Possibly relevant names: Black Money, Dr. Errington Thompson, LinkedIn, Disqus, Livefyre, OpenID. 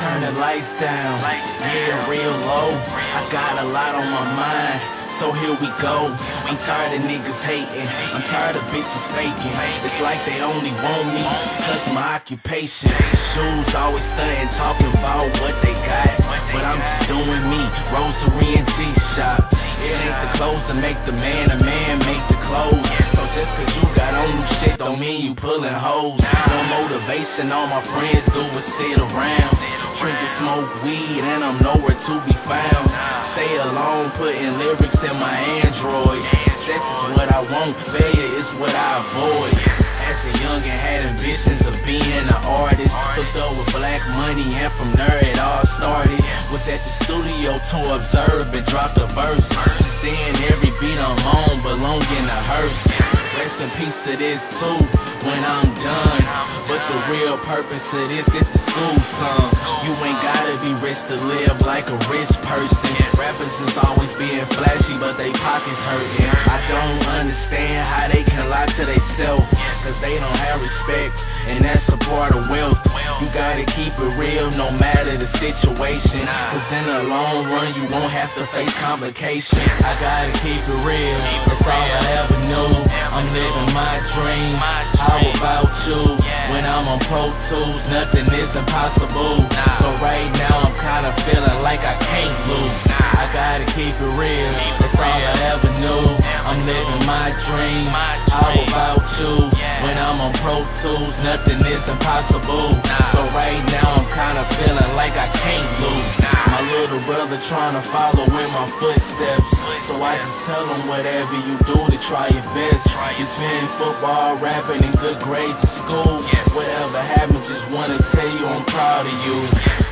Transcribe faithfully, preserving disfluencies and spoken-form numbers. turn the lights down, yeah, real low. I got a lot on my mind, so here we go. I'm tired of niggas hating, I'm tired of bitches faking. It's like they only want me, cause my occupation. Shoes always stunting, talking about what they got, but I'm just doing me, rosary and G-Shop. It ain't the clothes that make the man, a man make the clothes. So just cause you got on new shit don't mean you pulling hoes. No motivation, all my friends do is sit around, drink and smoke weed, and I'm nowhere to be found. Stay alone, putting lyrics in my Android. Success is what I want, failure is what I avoid. As a youngin' had ambitions of being an artist, hooked up with Black Money, and from there it all started. Was at the studio to observe and dropped a verse, seeing every beat I'm on belong in a hearse. Rest in peace to this too, when I'm done. But the real purpose of this is the school song. You ain't gotta be rich to live like a rich person. Rappers is always being flashy, but they pockets hurting. I don't understand how they can lie to themselves, cause they don't have respect, and that's a part of wealth. You gotta keep it real no matter the situation, cause in the long run you won't have to face complications. I gotta keep it real, that's all I ever knew. I'm living my dreams, how about you? When I'm on Pro Tools, nothing is impossible. So right now I'm kinda feeling like I can't lose. I gotta keep it real, that's all I ever knew. I'm living my dreams, how about you? When I'm on Pro Tools, nothing is impossible. So right now I'm kinda feeling like I can't lose. My little brother trying to follow in my footsteps, so I just tell him whatever you do to try your best. You playing football, rapping, and good grades at school. Whatever happens, just wanna tell you I'm proud of you.